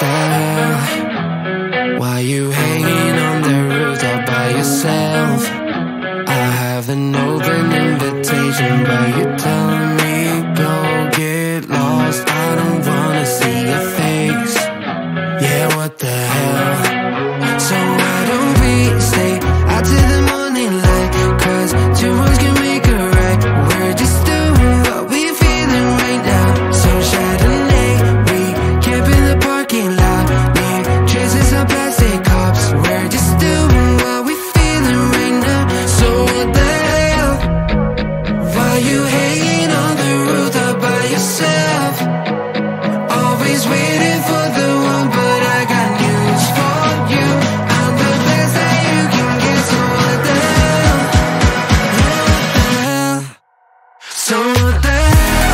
the hell? Why you hanging on the roof all by yourself? I have an open invitation, but you're telling me go get lost. I don't wanna see your face. Yeah, what the hell? So why don't we stay out till the morning light? 'Cause too much can make a right. We're just doing what we're feeling right now. So Chardonnay, we camp in the parking lot. Leave traces of plastic cups. We're just doing what we're feeling right now. So what the hell? Why you hanging on the roof all by yourself? Always waiting for the one, but I got news for you. I'm the best that you can get. So what the hell? Yeah, what the hell? So what the hell?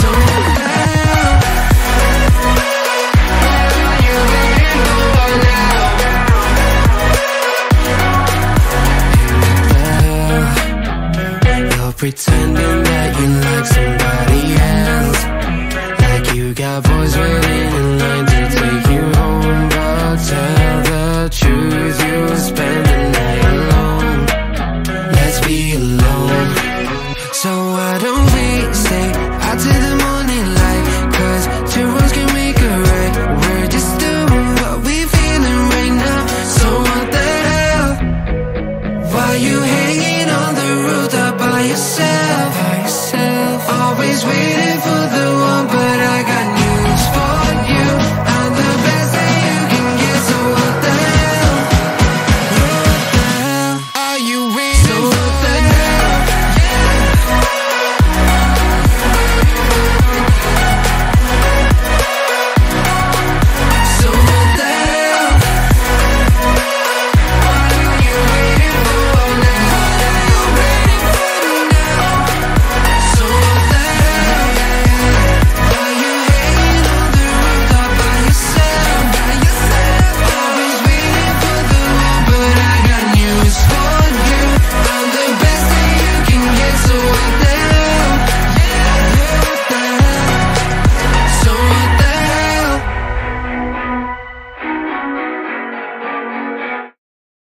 So what the hell? Why you hanging on now? You're pretending that you like somebody else, like you got boys waiting